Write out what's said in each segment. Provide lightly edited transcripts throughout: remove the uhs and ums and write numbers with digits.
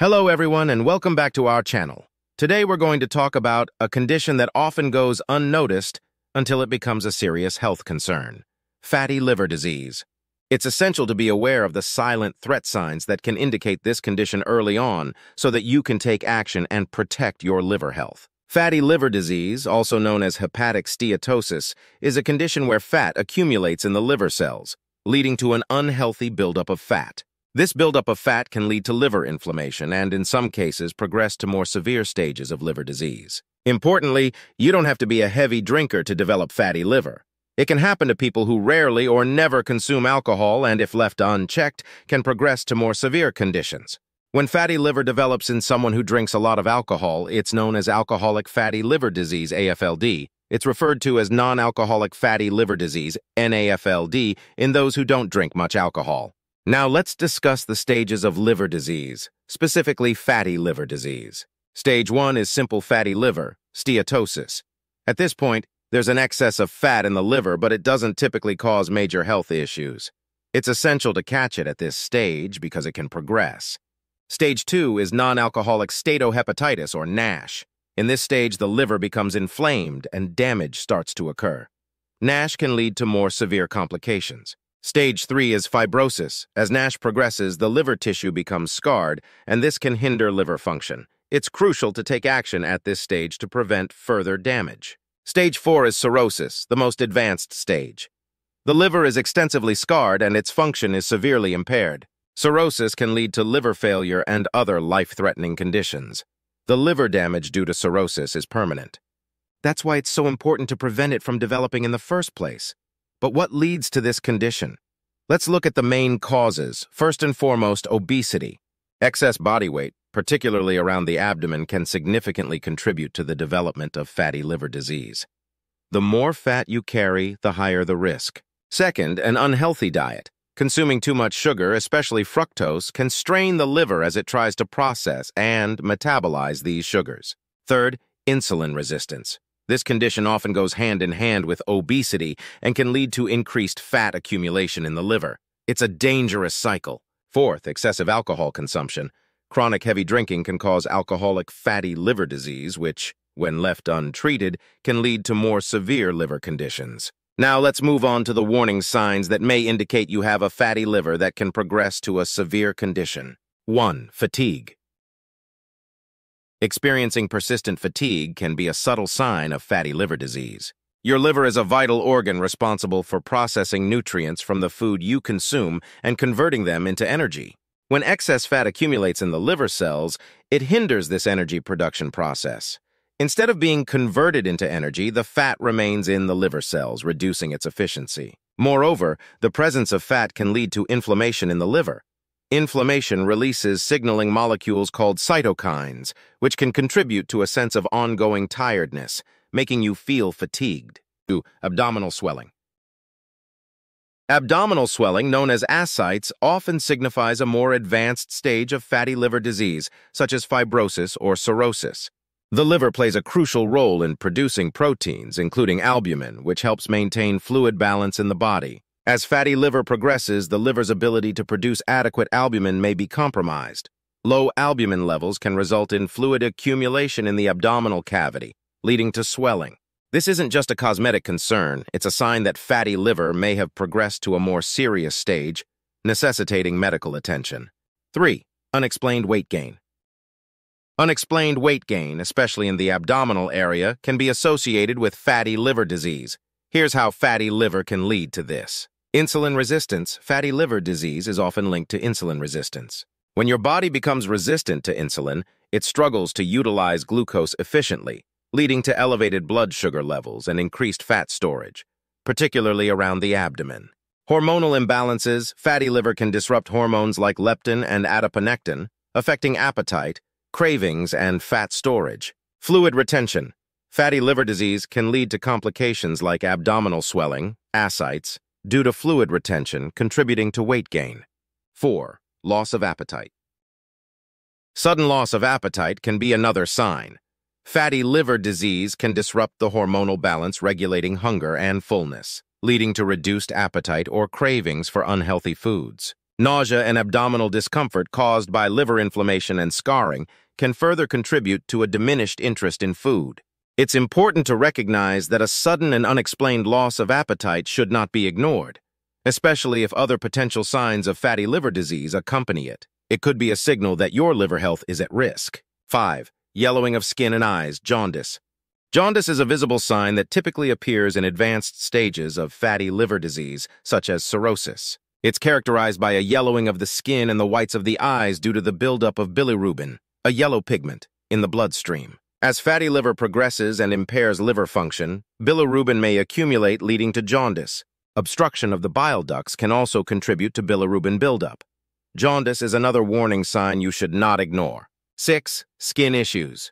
Hello everyone and welcome back to our channel. Today we're going to talk about a condition that often goes unnoticed until it becomes a serious health concern: fatty liver disease. It's essential to be aware of the silent threat signs that can indicate this condition early on so that you can take action and protect your liver health. Fatty liver disease, also known as hepatic steatosis, is a condition where fat accumulates in the liver cells, leading to an unhealthy buildup of fat. This buildup of fat can lead to liver inflammation and, in some cases, progress to more severe stages of liver disease. Importantly, you don't have to be a heavy drinker to develop fatty liver. It can happen to people who rarely or never consume alcohol and, if left unchecked, can progress to more severe conditions. When fatty liver develops in someone who drinks a lot of alcohol, it's known as alcoholic fatty liver disease, AFLD. It's referred to as non-alcoholic fatty liver disease, NAFLD, in those who don't drink much alcohol. Now let's discuss the stages of liver disease, specifically fatty liver disease. Stage 1 is simple fatty liver, steatosis. At this point, there's an excess of fat in the liver, but it doesn't typically cause major health issues. It's essential to catch it at this stage because it can progress. Stage 2 is non-alcoholic steatohepatitis, or NASH. In this stage, the liver becomes inflamed and damage starts to occur. NASH can lead to more severe complications. Stage 3 is fibrosis. As NASH progresses, the liver tissue becomes scarred, and this can hinder liver function. It's crucial to take action at this stage to prevent further damage. Stage 4 is cirrhosis, the most advanced stage. The liver is extensively scarred and its function is severely impaired. Cirrhosis can lead to liver failure and other life-threatening conditions. The liver damage due to cirrhosis is permanent. That's why it's so important to prevent it from developing in the first place. But what leads to this condition? Let's look at the main causes. First and foremost, obesity. Excess body weight, particularly around the abdomen, can significantly contribute to the development of fatty liver disease. The more fat you carry, the higher the risk. Second, an unhealthy diet. Consuming too much sugar, especially fructose, can strain the liver as it tries to process and metabolize these sugars. Third, insulin resistance. This condition often goes hand in hand with obesity and can lead to increased fat accumulation in the liver. It's a dangerous cycle. Fourth, excessive alcohol consumption. Chronic heavy drinking can cause alcoholic fatty liver disease, which, when left untreated, can lead to more severe liver conditions. Now let's move on to the warning signs that may indicate you have a fatty liver that can progress to a severe condition. 1. Fatigue. Experiencing persistent fatigue can be a subtle sign of fatty liver disease. Your liver is a vital organ responsible for processing nutrients from the food you consume and converting them into energy. When excess fat accumulates in the liver cells, it hinders this energy production process. Instead of being converted into energy, the fat remains in the liver cells, reducing its efficiency. Moreover, the presence of fat can lead to inflammation in the liver. Inflammation releases signaling molecules called cytokines, which can contribute to a sense of ongoing tiredness, making you feel fatigued. 2. Abdominal swelling. Abdominal swelling, known as ascites, often signifies a more advanced stage of fatty liver disease, such as fibrosis or cirrhosis. The liver plays a crucial role in producing proteins, including albumin, which helps maintain fluid balance in the body. As fatty liver progresses, the liver's ability to produce adequate albumin may be compromised. Low albumin levels can result in fluid accumulation in the abdominal cavity, leading to swelling. This isn't just a cosmetic concern, it's a sign that fatty liver may have progressed to a more serious stage, necessitating medical attention. 3. Unexplained weight gain. Unexplained weight gain, especially in the abdominal area, can be associated with fatty liver disease. Here's how fatty liver can lead to this. Insulin resistance. Fatty liver disease is often linked to insulin resistance. When your body becomes resistant to insulin, it struggles to utilize glucose efficiently, leading to elevated blood sugar levels and increased fat storage, particularly around the abdomen. Hormonal imbalances. Fatty liver can disrupt hormones like leptin and adiponectin, affecting appetite, cravings, and fat storage. Fluid retention. Fatty liver disease can lead to complications like abdominal swelling, ascites, due to fluid retention, contributing to weight gain. 4. Loss of appetite. Sudden loss of appetite can be another sign. Fatty liver disease can disrupt the hormonal balance regulating hunger and fullness, leading to reduced appetite or cravings for unhealthy foods. Nausea and abdominal discomfort caused by liver inflammation and scarring can further contribute to a diminished interest in food. It's important to recognize that a sudden and unexplained loss of appetite should not be ignored, especially if other potential signs of fatty liver disease accompany it. It could be a signal that your liver health is at risk. 5. Yellowing of skin and eyes, jaundice. Jaundice is a visible sign that typically appears in advanced stages of fatty liver disease, such as cirrhosis. It's characterized by a yellowing of the skin and the whites of the eyes due to the buildup of bilirubin, a yellow pigment, in the bloodstream. As fatty liver progresses and impairs liver function, bilirubin may accumulate, leading to jaundice. Obstruction of the bile ducts can also contribute to bilirubin buildup. Jaundice is another warning sign you should not ignore. 6. Skin issues.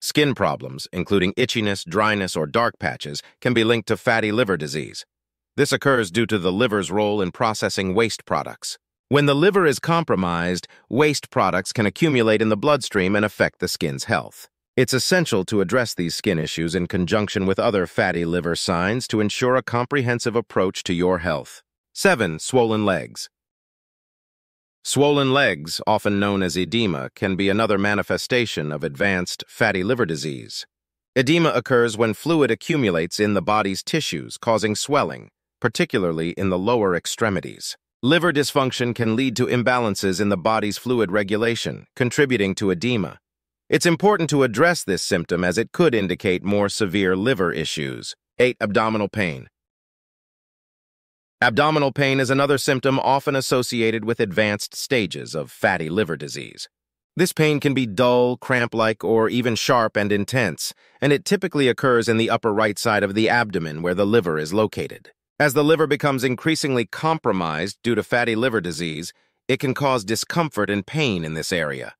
Skin problems, including itchiness, dryness, or dark patches, can be linked to fatty liver disease. This occurs due to the liver's role in processing waste products. When the liver is compromised, waste products can accumulate in the bloodstream and affect the skin's health. It's essential to address these skin issues in conjunction with other fatty liver signs to ensure a comprehensive approach to your health. 7. Swollen legs. Swollen legs, often known as edema, can be another manifestation of advanced fatty liver disease. Edema occurs when fluid accumulates in the body's tissues, causing swelling, particularly in the lower extremities. Liver dysfunction can lead to imbalances in the body's fluid regulation, contributing to edema. It's important to address this symptom as it could indicate more severe liver issues. 8. Abdominal pain. Abdominal pain is another symptom often associated with advanced stages of fatty liver disease. This pain can be dull, cramp-like, or even sharp and intense, and it typically occurs in the upper right side of the abdomen where the liver is located. As the liver becomes increasingly compromised due to fatty liver disease, it can cause discomfort and pain in this area.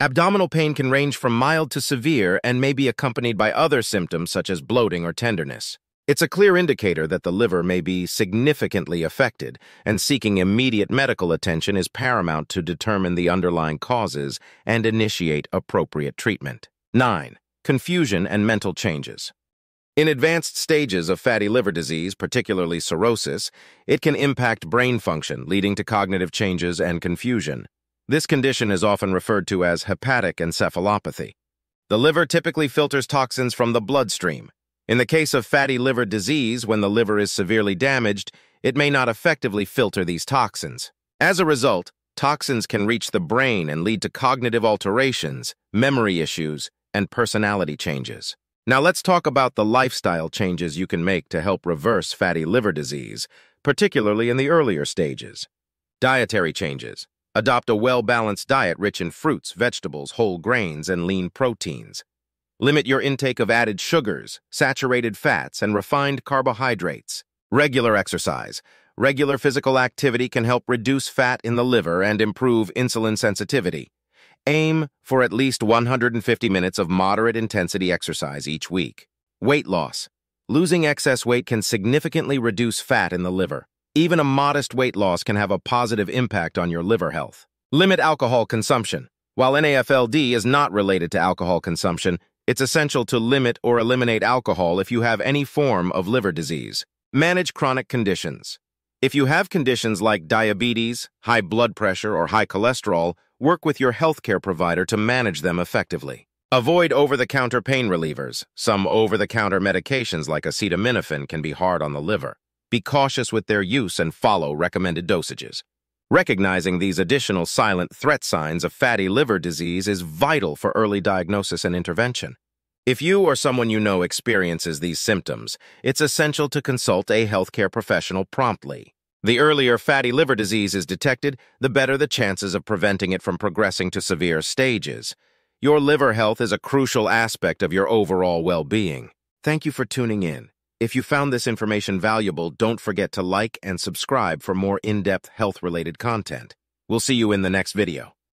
Abdominal pain can range from mild to severe and may be accompanied by other symptoms such as bloating or tenderness. It's a clear indicator that the liver may be significantly affected, and seeking immediate medical attention is paramount to determine the underlying causes and initiate appropriate treatment. 9. Confusion and mental changes. In advanced stages of fatty liver disease, particularly cirrhosis, it can impact brain function, leading to cognitive changes and confusion. This condition is often referred to as hepatic encephalopathy. The liver typically filters toxins from the bloodstream. In the case of fatty liver disease, when the liver is severely damaged, it may not effectively filter these toxins. As a result, toxins can reach the brain and lead to cognitive alterations, memory issues, and personality changes. Now let's talk about the lifestyle changes you can make to help reverse fatty liver disease, particularly in the earlier stages. Dietary changes. Adopt a well-balanced diet rich in fruits, vegetables, whole grains, and lean proteins. Limit your intake of added sugars, saturated fats, and refined carbohydrates. Regular exercise. Regular physical activity can help reduce fat in the liver and improve insulin sensitivity. Aim for at least 150 minutes of moderate intensity exercise each week. Weight loss. Losing excess weight can significantly reduce fat in the liver. Even a modest weight loss can have a positive impact on your liver health. Limit alcohol consumption. While NAFLD is not related to alcohol consumption, it's essential to limit or eliminate alcohol if you have any form of liver disease. Manage chronic conditions. If you have conditions like diabetes, high blood pressure, or high cholesterol, work with your healthcare provider to manage them effectively. Avoid over-the-counter pain relievers. Some over-the-counter medications like acetaminophen can be hard on the liver. Be cautious with their use and follow recommended dosages. Recognizing these additional silent threat signs of fatty liver disease is vital for early diagnosis and intervention. If you or someone you know experiences these symptoms, it's essential to consult a healthcare professional promptly. The earlier fatty liver disease is detected, the better the chances of preventing it from progressing to severe stages. Your liver health is a crucial aspect of your overall well-being. Thank you for tuning in. If you found this information valuable, don't forget to like and subscribe for more in-depth health-related content. We'll see you in the next video.